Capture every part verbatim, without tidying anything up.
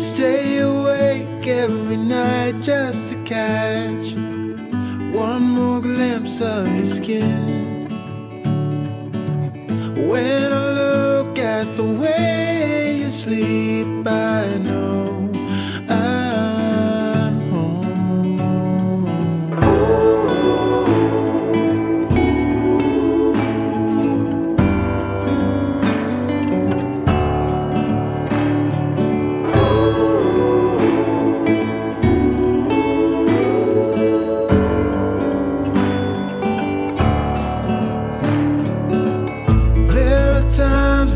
Stay awake every night just to catch one more glimpse of your skin. When I look at the way you sleep, I know I'm home.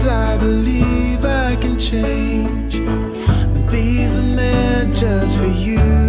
I believe I can change and be the man just for you.